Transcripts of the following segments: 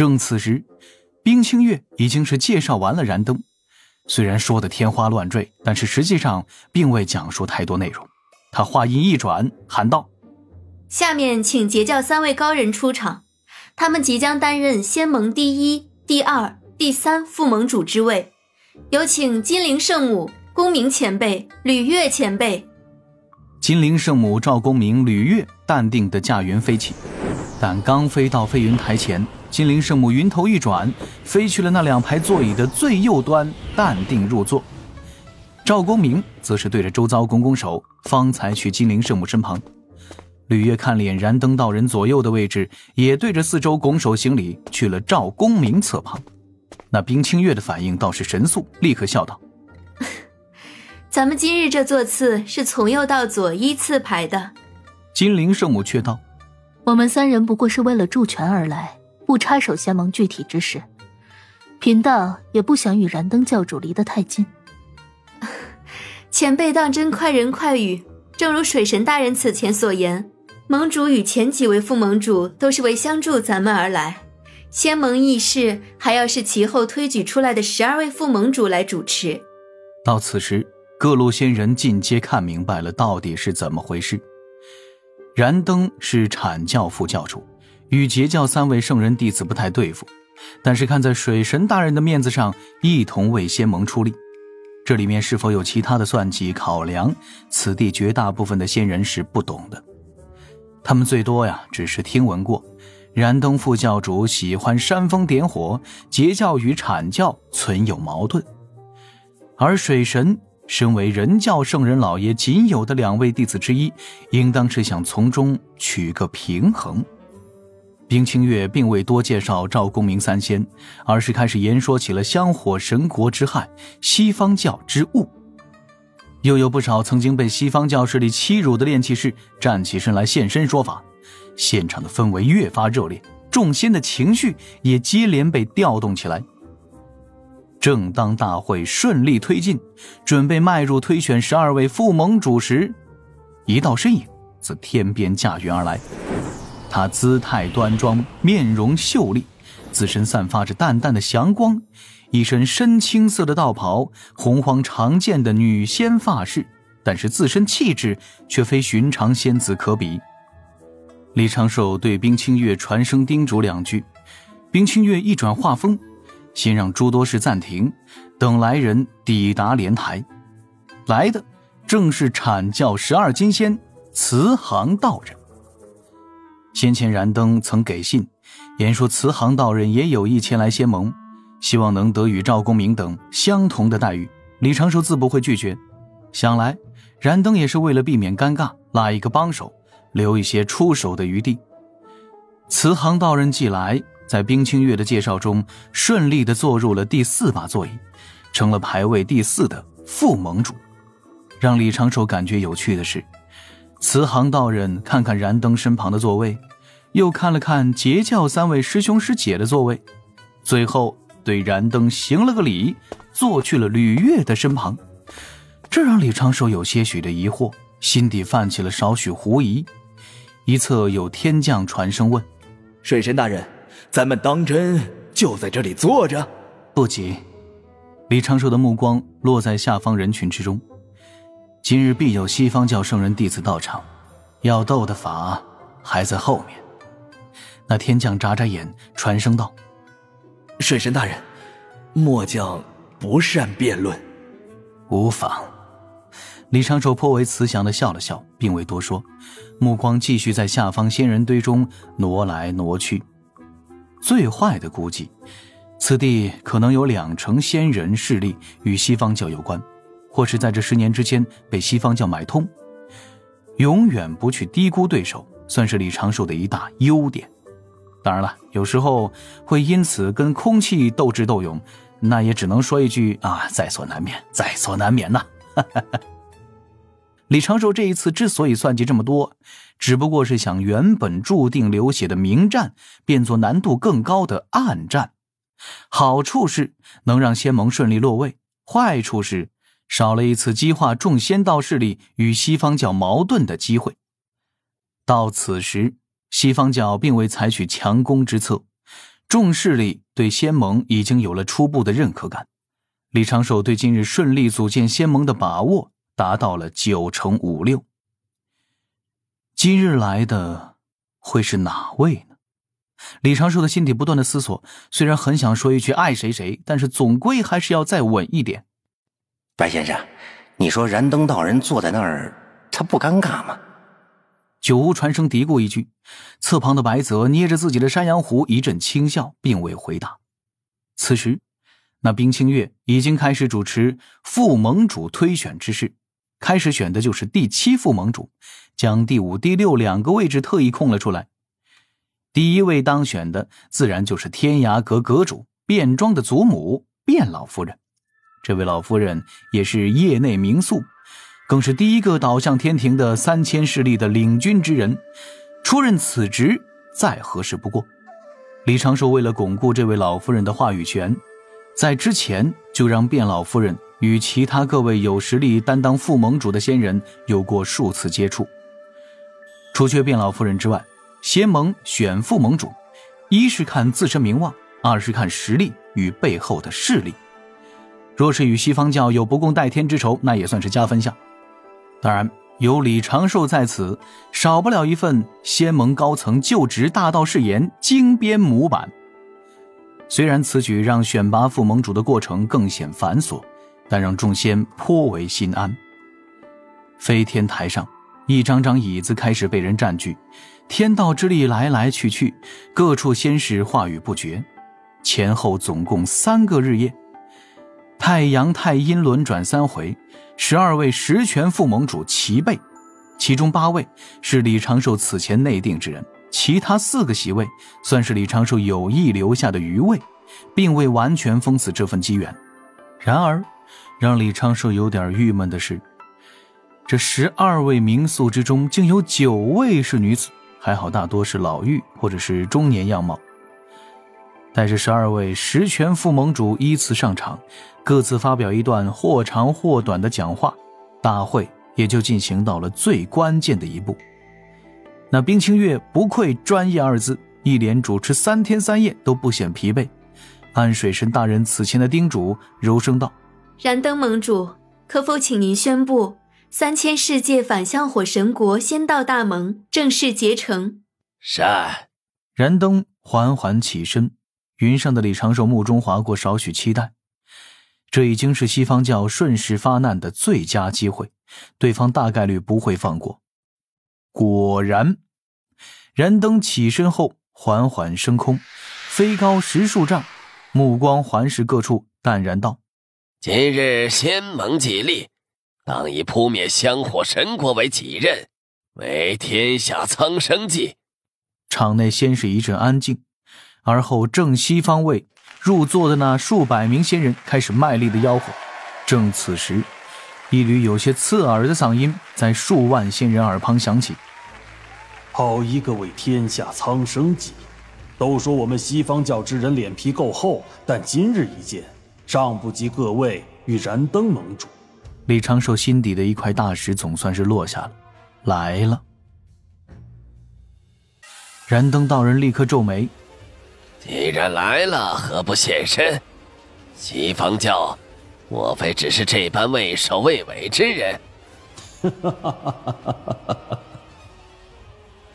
正此时，冰清月已经是介绍完了燃灯，虽然说的天花乱坠，但是实际上并未讲述太多内容。他话音一转，喊道：“下面请截教三位高人出场，他们即将担任仙盟第一、第二、第三副盟主之位。有请金陵圣母、公明前辈、吕月前辈。”金陵圣母、赵公明、吕月淡定地驾云飞起，但刚飞到飞云台前，金陵圣母云头一转，飞去了那两排座椅的最右端，淡定入座。赵公明则是对着周遭拱拱手，方才去金陵圣母身旁。吕月看脸燃灯道人左右的位置，也对着四周拱手行礼，去了赵公明侧旁。那冰清月的反应倒是神速，立刻笑道：“咱们今日这座次是从右到左依次排的。”金陵圣母却道：“我们三人不过是为了助拳而来，不插手仙盟具体之事，贫道也不想与燃灯教主离得太近。”“前辈当真快人快语，正如水神大人此前所言，盟主与前几位副盟主都是为相助咱们而来，仙盟议事还要是其后推举出来的12位副盟主来主持。”到此时，各路仙人尽皆看明白了到底是怎么回事。燃灯是阐教副教主，与截教3位圣人弟子不太对付，但是看在水神大人的面子上，一同为仙盟出力。这里面是否有其他的算计考量，此地绝大部分的仙人是不懂的。他们最多呀，只是听闻过燃灯副教主喜欢煽风点火，截教与阐教存有矛盾。而水神身为人教圣人老爷仅有的2位弟子之一，应当是想从中取个平衡。冰清月并未多介绍赵公明三仙，而是开始言说起了香火神国之害、西方教之误。又有不少曾经被西方教势力欺辱的炼气士站起身来现身说法，现场的氛围越发热烈，众仙的情绪也接连被调动起来。正当大会顺利推进，准备迈入推选12位副盟主时，一道身影自天边驾云而来。他姿态端庄，面容秀丽，自身散发着淡淡的祥光，一身深青色的道袍，洪荒常见的女仙发饰，但是自身气质却非寻常仙子可比。李长寿对冰清月传声叮嘱两句，冰清月一转画风，先让诸多事暂停，等来人抵达莲台。来的正是阐教12金仙慈航道人。先前燃灯曾给信言说，慈航道人也有意前来仙盟，希望能得与赵公明等相同的待遇。李长寿自不会拒绝，想来燃灯也是为了避免尴尬，拉一个帮手，留一些出手的余地。慈航道人既来，在冰清月的介绍中顺利地坐入了第4把座椅，成了排位第4的副盟主。让李长寿感觉有趣的是，慈航道人看看燃灯身旁的座位，又看了看截教3位师兄师姐的座位，最后对燃灯行了个礼，坐去了吕月的身旁。这让李长寿有些许的疑惑，心底泛起了少许狐疑。一侧有天将传声问：“水神大人，咱们当真就在这里坐着？”“不急。”李长寿的目光落在下方人群之中，今日必有西方教圣人弟子到场，要斗的法还在后面。那天将眨眨眼，传声道：“水神大人，末将不善辩论。”“无妨。”李长寿颇为慈祥地笑了笑，并未多说，目光继续在下方仙人堆中挪来挪去。最坏的估计，此地可能有20%仙人势力与西方教有关，或是在这10年之间被西方教买通。永远不去低估对手，算是李长寿的一大优点。当然了，有时候会因此跟空气斗智斗勇，那也只能说一句啊，在所难免，在所难免呐。李长寿这一次之所以算计这么多，只不过是想原本注定流血的明战变作难度更高的暗战。好处是能让仙盟顺利落位，坏处是少了一次激化众仙道势力与西方教矛盾的机会。到此时，西方教并未采取强攻之策，众势力对仙盟已经有了初步的认可感，李长寿对近日顺利组建仙盟的把握达到了96%。今日来的会是哪位呢？李长寿的心底不断的思索，虽然很想说一句爱谁谁，但是总归还是要再稳一点。白先生，你说燃灯道人坐在那儿，他不尴尬吗？九无传声嘀咕一句，侧旁的白泽捏着自己的山羊胡一阵轻笑，并未回答。此时那冰清月已经开始主持副盟主推选之事，开始选的就是第7副盟主，将第5、第6两个位置特意空了出来。第1位当选的自然就是天涯阁阁主卞庄的祖母卞老夫人，这位老夫人也是业内名宿，更是第1个倒向天庭的3000势力的领军之人，出任此职再合适不过。李长寿为了巩固这位老夫人的话语权，在之前就让卞老夫人与其他各位有实力担当副盟主的仙人有过数次接触。除却卞老夫人之外，仙盟选副盟主，一是看自身名望，二是看实力与背后的势力。若是与西方教有不共戴天之仇，那也算是加分项。当然，有李长寿在此，少不了一份仙盟高层就职大道誓言精编模板。虽然此举让选拔副盟主的过程更显繁琐，但让众仙颇为心安。飞天台上，一张张椅子开始被人占据，天道之力来来去去，各处仙使话语不绝。前后总共3个日夜，太阳太阴轮转3回，12位10权副盟主齐备，其中8位是李长寿此前内定之人，其他4个席位算是李长寿有意留下的余位，并未完全封死这份机缘。然而让李长寿有点郁闷的是，这12位名宿之中竟有9位是女子，还好大多是老妪或者是中年样貌。带着12位10权副盟主依次上场，各自发表一段或长或短的讲话，大会也就进行到了最关键的一步。那冰清月不愧专业2字，一连主持3天3夜都不显疲惫。按水神大人此前的叮嘱，柔声道：燃灯盟主，可否请您宣布3000世界反向火神国仙道大盟正式结成？是。燃灯缓缓起身，云上的李长寿目中划过少许期待。这已经是西方教顺势发难的最佳机会，对方大概率不会放过。果然，燃灯起身后缓缓升空，飞高10数丈，目光环视各处，淡然道：今日仙盟起立，当以扑灭香火神国为己任，为天下苍生计。场内先是一阵安静，而后正西方位入座的那数百名仙人开始卖力的吆喝。正此时，一缕有些刺耳的嗓音在数万仙人耳旁响起：好一个为天下苍生计！都说我们西方教之人脸皮够厚，但今日一见，尚不及各位与燃灯盟主。李长寿心底的一块大石总算是落下了。来了！燃灯道人立刻皱眉，既然来了，何不现身？西方教，莫非只是这般畏首畏尾之人？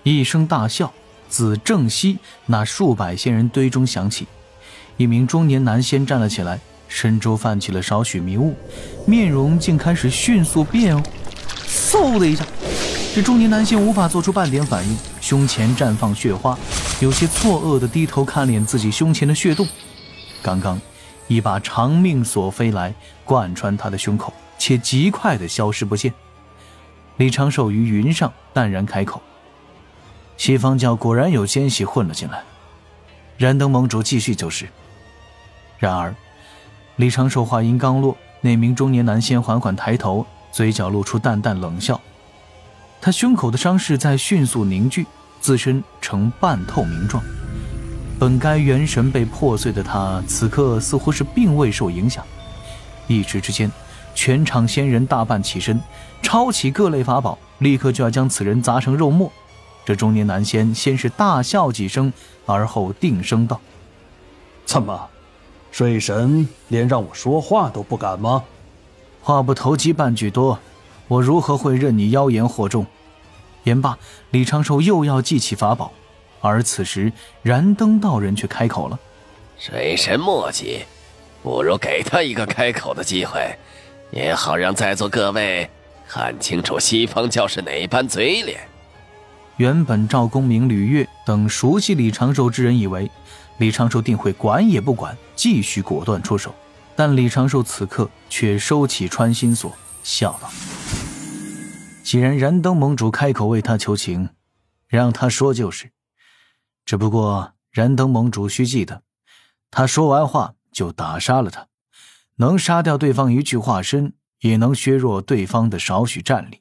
一声大笑，自正西那数百仙人堆中响起。一名中年男仙站了起来，身周泛起了少许迷雾，面容竟开始迅速变化。嗖的一下，这中年男仙无法做出半点反应，胸前绽放血花，有些错愕地低头看脸自己胸前的血洞。刚刚一把长命锁飞来，贯穿他的胸口，且极快地消失不见。李长寿于云上淡然开口：西方教果然有奸细混了进来，燃灯盟主继续就是。然而李长寿话音刚落，那名中年男仙缓缓抬头，嘴角露出淡淡冷笑。他胸口的伤势在迅速凝聚，自身呈半透明状，本该元神被破碎的他，此刻似乎是并未受影响。一时之间，全场仙人大半起身，抄起各类法宝，立刻就要将此人砸成肉末。这中年男仙先是大笑几声，而后定声道：怎么，水神连让我说话都不敢吗？话不投机半句多，我如何会任你妖言惑众？言罢，李长寿又要祭起法宝，而此时燃灯道人却开口了：“水神莫急，不如给他一个开口的机会，也好让在座各位看清楚西方教是哪般嘴脸。”原本赵公明、吕月等熟悉李长寿之人以为，李长寿定会管也不管，继续果断出手。但李长寿此刻却收起穿心锁，笑道：“既然燃灯盟主开口为他求情，让他说就是。只不过燃灯盟主须记得，他说完话就打杀了他，能杀掉对方一具化身，也能削弱对方的少许战力。”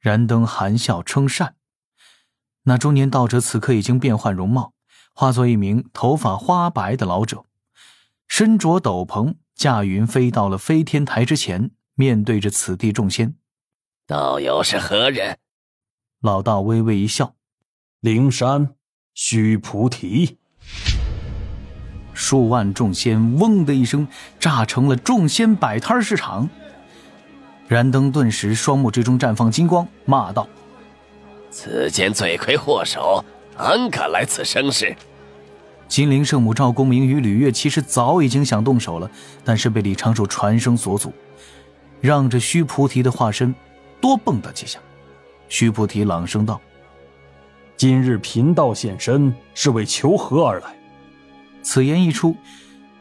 燃灯含笑称善。那中年道者此刻已经变换容貌，化作一名头发花白的老者，身着斗篷，驾云飞到了飞天台之前，面对着此地众仙：“道友是何人？”老道微微一笑：“灵山须菩提。”数万众仙嗡的一声炸成了众仙摆摊市场。燃灯顿时双目之中绽放金光，骂道：“此间罪魁祸首，安敢来此生事！”金陵圣母赵公明与吕月其实早已经想动手了，但是被李长寿传声所阻，让这须菩提的化身多蹦跶几下。须菩提朗声道：“今日贫道现身，是为求和而来。”此言一出，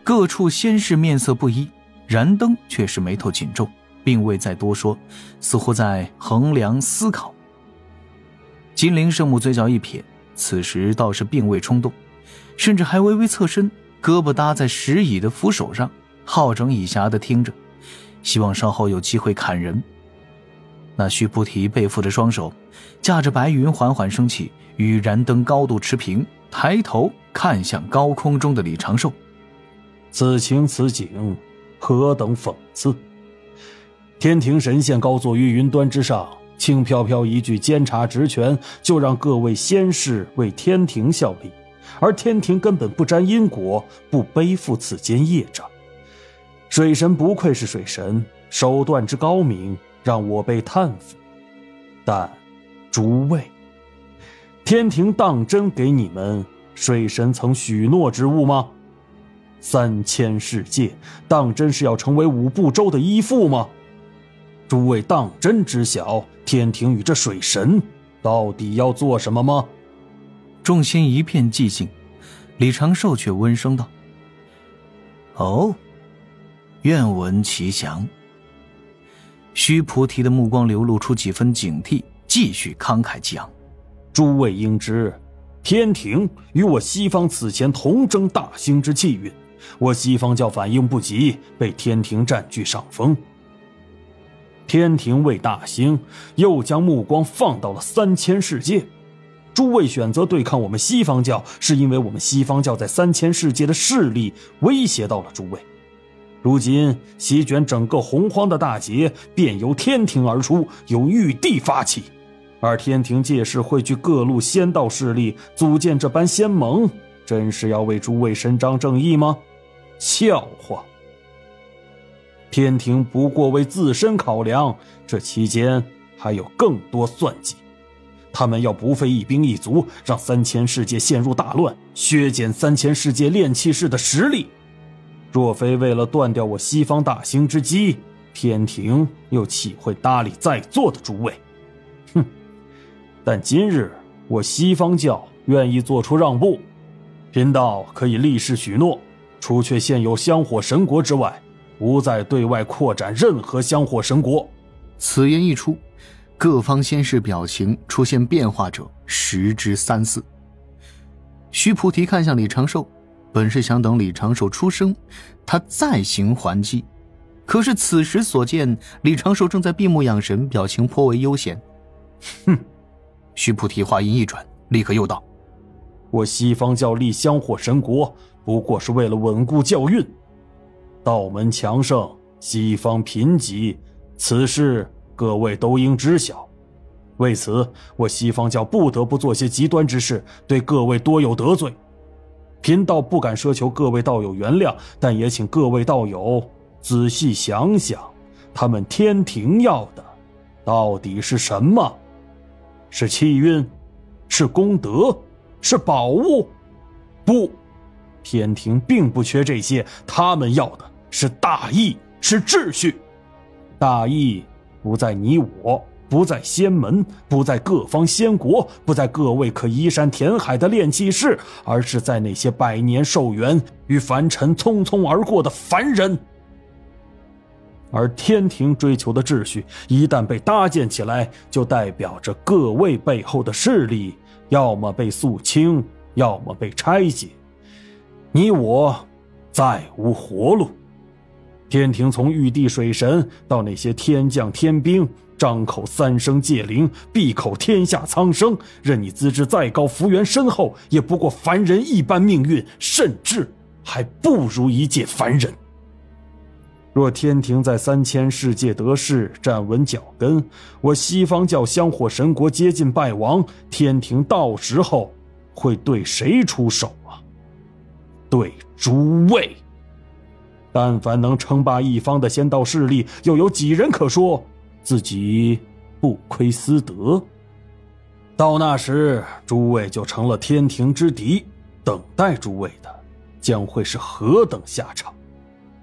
各处仙士面色不一，燃灯却是眉头紧皱，并未再多说，似乎在衡量思考。金陵圣母嘴角一撇，此时倒是并未冲动，甚至还微微侧身，胳膊搭在石椅的扶手上，好整以暇地听着，希望稍后有机会砍人。那须菩提背负着双手，驾着白云缓缓升起，与燃灯高度持平，抬头看向高空中的李长寿：“此情此景，何等讽刺！天庭神仙高坐于云端之上，轻飘飘一句监察职权，就让各位仙士为天庭效力。而天庭根本不沾因果，不背负此间业障。水神不愧是水神，手段之高明，让我辈叹服。但诸位，天庭当真给你们水神曾许诺之物吗？3000世界当真是要成为5部洲的依附吗？诸位当真知晓天庭与这水神到底要做什么吗？”众仙一片寂静，李长寿却温声道：“哦，愿闻其详。”须菩提的目光流露出几分警惕，继续慷慨激昂：“诸位应知，天庭与我西方此前同争大兴之气运，我西方教反应不及，被天庭占据上风。天庭为大兴，又将目光放到了3000世界。诸位选择对抗我们西方教，是因为我们西方教在3000世界的势力威胁到了诸位。如今席卷整个洪荒的大劫，便由天庭而出，由玉帝发起。而天庭届时汇聚各路仙道势力，组建这般仙盟，真是要为诸位伸张正义吗？笑话！天庭不过为自身考量，这期间还有更多算计。他们要不费一兵一卒，让3000世界陷入大乱，削减3000世界炼气士的实力。若非为了断掉我西方大兴之机，天庭又岂会搭理在座的诸位？哼！但今日我西方教愿意做出让步，贫道可以立誓许诺，除却现有香火神国之外，不再对外扩展任何香火神国。”此言一出，各方仙士表情出现变化者10之3-4。须菩提看向李长寿，本是想等李长寿出声，他再行还击。可是此时所见，李长寿正在闭目养神，表情颇为悠闲。“哼！”须菩提话音一转，立刻又道：“我西方教立香火神国，不过是为了稳固教运。道门强盛，西方贫瘠，此事各位都应知晓。为此，我西方教不得不做些极端之事，对各位多有得罪。贫道不敢奢求各位道友原谅，但也请各位道友仔细想想，他们天庭要的到底是什么？是气运？是功德？是宝物？不，天庭并不缺这些，他们要的是大义，是秩序。大义不在你我，不在仙门，不在各方仙国，不在各位可移山填海的炼气士，而是在那些百年寿元与凡尘匆匆而过的凡人。而天庭追求的秩序一旦被搭建起来，就代表着各位背后的势力要么被肃清，要么被拆解，你我再无活路。天庭从玉帝水神到那些天将天兵，张口三声戒灵，闭口天下苍生，任你资质再高，福缘深厚，也不过凡人一般命运，甚至还不如一介凡人。若天庭在3000世界得势，站稳脚跟，我西方教香火神国接近败亡，天庭到时候会对谁出手啊？对诸位。但凡能称霸一方的仙道势力，又有几人可说自己不亏私德？到那时，诸位就成了天庭之敌，等待诸位的将会是何等下场？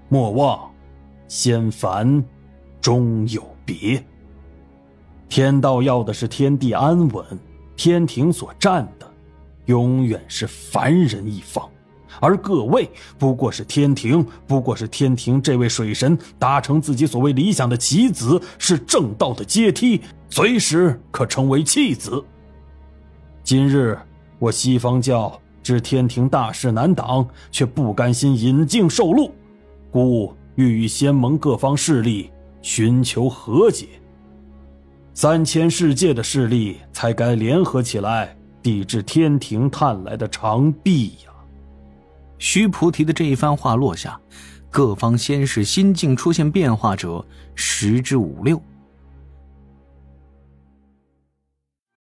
莫忘仙凡终有别。天道要的是天地安稳，天庭所占的永远是凡人一方，而各位不过是天庭这位水神达成自己所谓理想的棋子，是正道的阶梯，随时可成为弃子。今日我西方教知天庭大势难挡，却不甘心引颈受戮，故欲与仙盟各方势力寻求和解。3000世界的势力才该联合起来抵制天庭探来的长臂呀！须菩提的这一番话落下，各方仙士心境出现变化者，10之5、6。